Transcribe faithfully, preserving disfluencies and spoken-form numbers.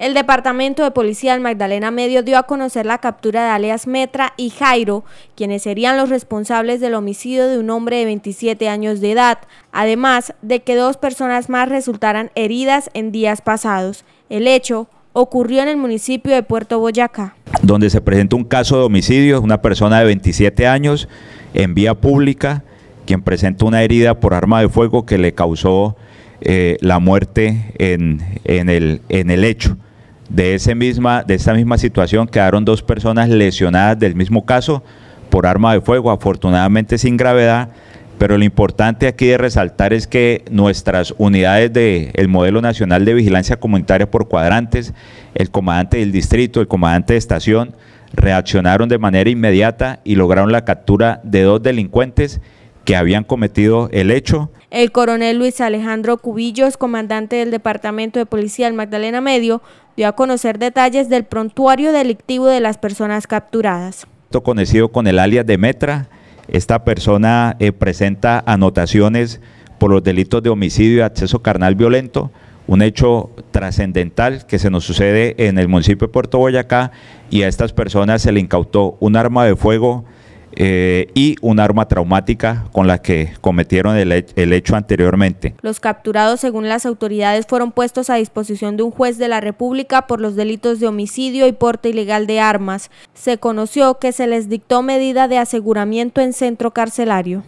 El Departamento de Policía del Magdalena Medio dio a conocer la captura de alias Metra y Jairo, quienes serían los responsables del homicidio de un hombre de veintisiete años de edad, además de que dos personas más resultaran heridas en días pasados. El hecho ocurrió en el municipio de Puerto Boyacá, donde se presenta un caso de homicidio, una persona de veintisiete años en vía pública, quien presenta una herida por arma de fuego que le causó eh, la muerte en, en, el, en el hecho. De, ese misma, de esta misma situación quedaron dos personas lesionadas del mismo caso por arma de fuego, afortunadamente sin gravedad, pero lo importante aquí de resaltar es que nuestras unidades del Modelo Nacional de Vigilancia Comunitaria por Cuadrantes, el comandante del distrito, el comandante de estación, reaccionaron de manera inmediata y lograron la captura de dos delincuentes que habían cometido el hecho. El coronel Luis Alejandro Cubillos, comandante del Departamento de Policía del Magdalena Medio, dio a conocer detalles del prontuario delictivo de las personas capturadas. Conocido con el alias de Metra, esta persona eh, presenta anotaciones por los delitos de homicidio y acceso carnal violento, un hecho trascendental que se nos sucede en el municipio de Puerto Boyacá, y a estas personas se le incautó un arma de fuego Eh, y un arma traumática con la que cometieron el, el hecho anteriormente. Los capturados, según las autoridades, fueron puestos a disposición de un juez de la República por los delitos de homicidio y porte ilegal de armas. Se conoció que se les dictó medida de aseguramiento en centro carcelario.